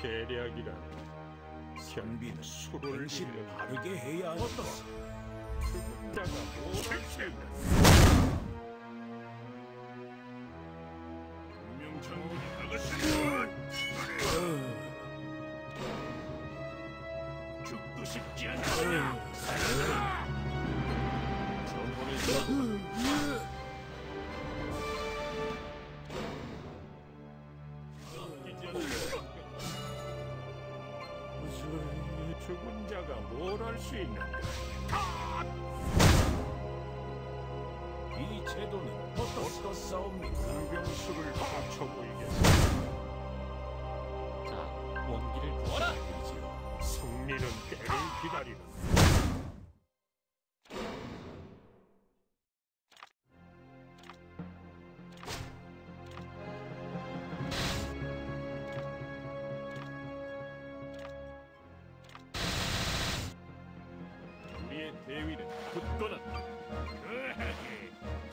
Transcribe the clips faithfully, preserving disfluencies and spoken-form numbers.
계략이란 선비는 수를 행실을 바르게 해야 한다. 그때가 오래됐다. 명장군이 나갔으니 죽도 쉽지 않다. 저번에 죽은 자가 뭘 할 수 있는가? 이 제도는 어떤, 어떤 싸움이 군병수를 합쳐 보이겠어. 자, 원기를 부어라! 승리는 때를 기다리는. 대위는 굳건한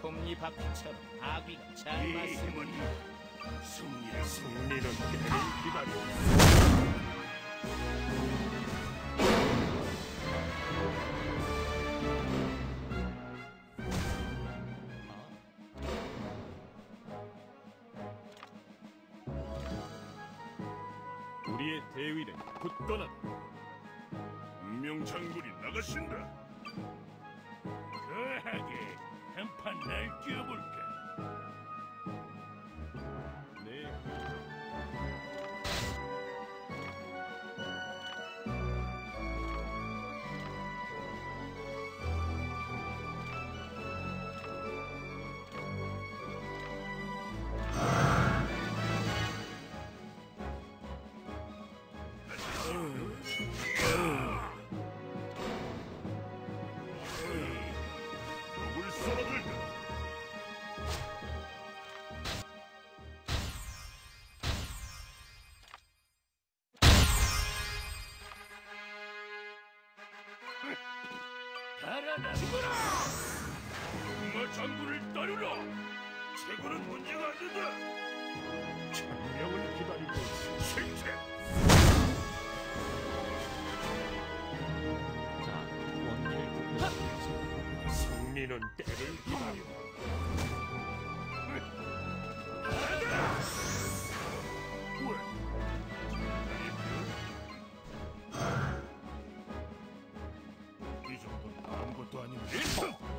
톱니바퀴처럼 아귀가 잘 맞으면 승리를 승리를 기다려. 우리의 대위는 굳건한 운명장군이 나가신다. 그하게 한판 날뛰어볼까? 네. 달아나 죽어라! 정말 장군을 따르라! 최고는 문제가 안 된다! 천명을 기다리고 있어! 실패! 자, 원기를 굽다! 승리는 때를 기다려! 아무것도 아닌 일품!